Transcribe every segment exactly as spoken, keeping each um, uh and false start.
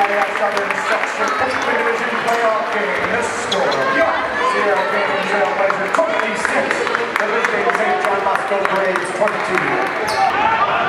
Saturday Night Southern Section eight Division Playoff Game. The score, York, Sierra Canyon Trailblazers twenty-six, defeating Saint John Bosco Braves twenty-two. Saint John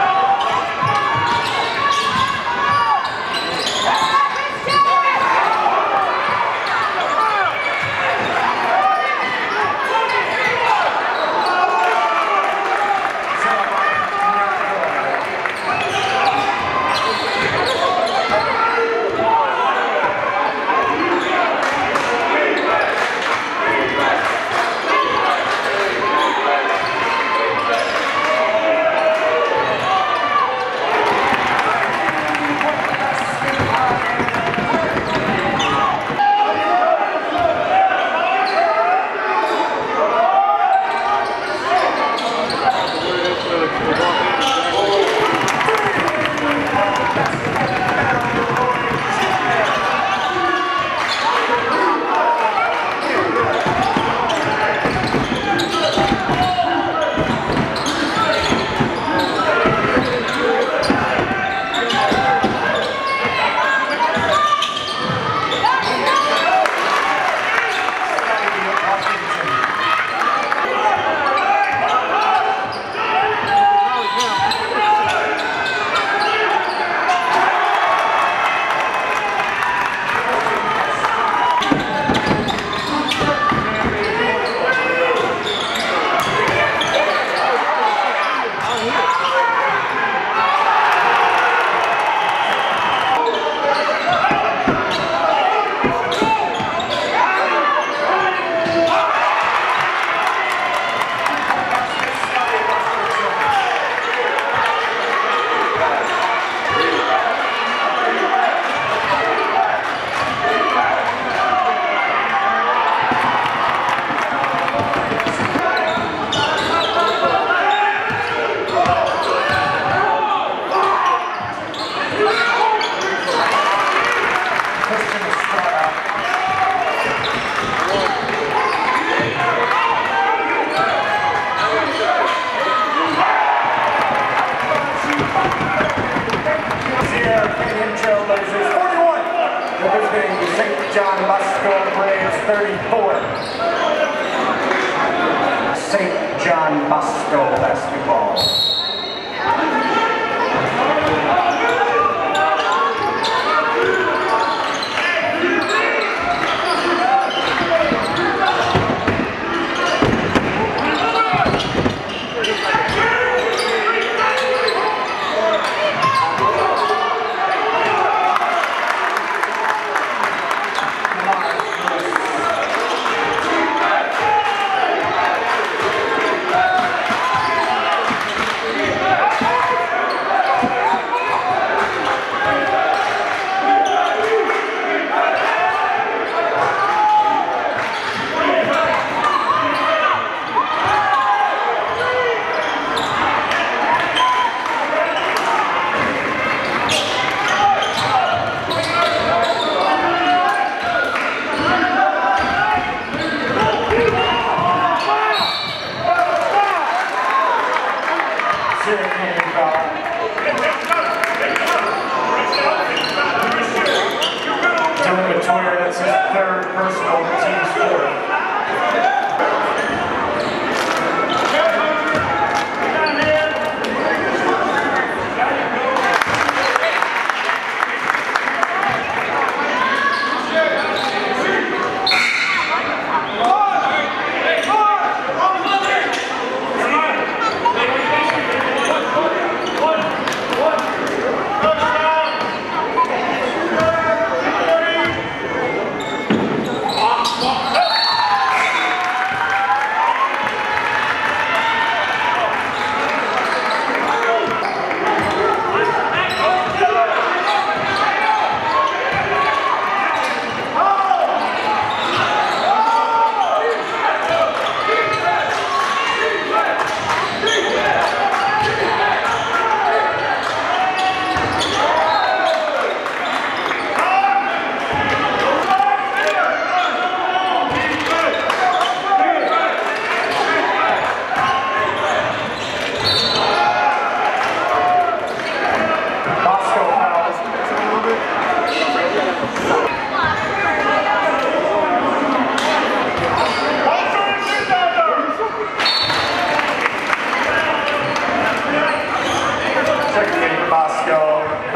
Bosco Braves thirty-four. Saint John Bosco basketball.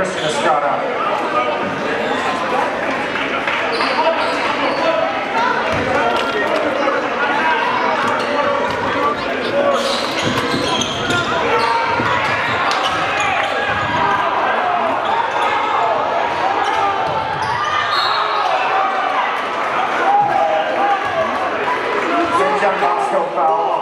Christian Estrada. Foul.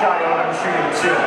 shot, he'll never shoot him too.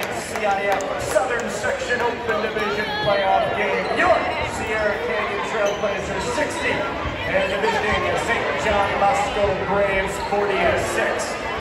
C I F Southern Section Open Division Playoff Game. Your Sierra Canyon Trailblazers sixty and the visiting Saint John Bosco Braves forty-six.